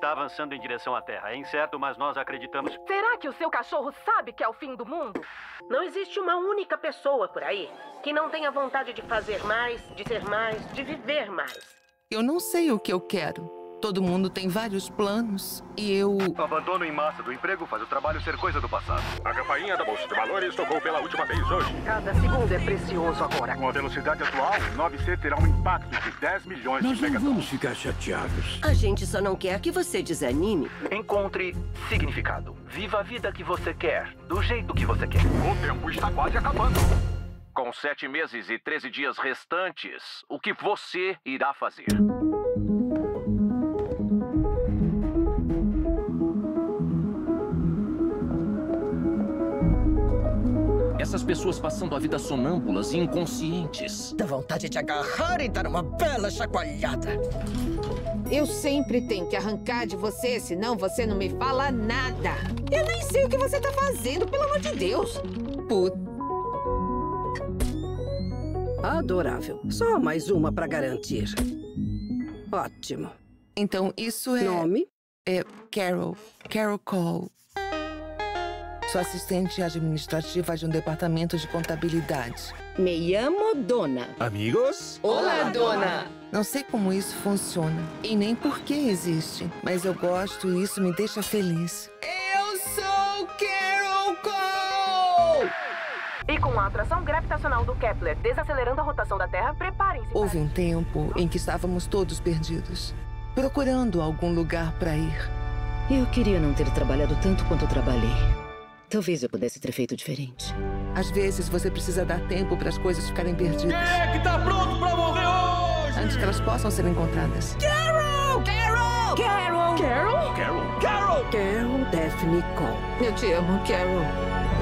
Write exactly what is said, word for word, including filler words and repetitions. está avançando em direção à Terra. É incerto, mas nós acreditamos... Será que o seu cachorro sabe que é o fim do mundo? Não existe uma única pessoa por aí que não tenha vontade de fazer mais, de ser mais, de viver mais. Eu não sei o que eu quero. Todo mundo tem vários planos e eu... Abandono em massa do emprego faz o trabalho ser coisa do passado. A campainha da Bolsa de Valores tocou pela última vez hoje. Cada segundo é precioso agora. Com a velocidade atual, o nove C terá um impacto de dez milhões Nós de megatons. Nós não vamos ficar chateados. A gente só não quer que você desanime. Encontre significado. Viva a vida que você quer, do jeito que você quer. O tempo está quase acabando. Com sete meses e treze dias restantes, o que você irá fazer? Essas pessoas passando a vida sonâmbulas e inconscientes. Dá vontade de agarrar e dar uma bela chacoalhada. Eu sempre tenho que arrancar de você, senão você não me fala nada. Eu nem sei o que você tá fazendo, pelo amor de Deus. Puta. Adorável. Só mais uma pra garantir. Ótimo. Então isso é... Nome? É Carol. Carol Cole. Sou assistente administrativa de um departamento de contabilidade. Me chamo Dona. Amigos? Olá, Dona! Não sei como isso funciona e nem por que existe, mas eu gosto e isso me deixa feliz. Eu sou Carol Cole! E com a atração gravitacional do Kepler desacelerando a rotação da Terra, preparem-se. Houve um tempo em que estávamos todos perdidos, procurando algum lugar para ir. Eu queria não ter trabalhado tanto quanto eu trabalhei. Talvez eu pudesse ter feito diferente. Às vezes você precisa dar tempo para as coisas ficarem perdidas. Quem é que tá pronto para morrer hoje? Antes que elas possam ser encontradas. Carol! Carol! Carol! Carol! Carol! Carol! Carol Daphne Cole. Eu te amo, Carol.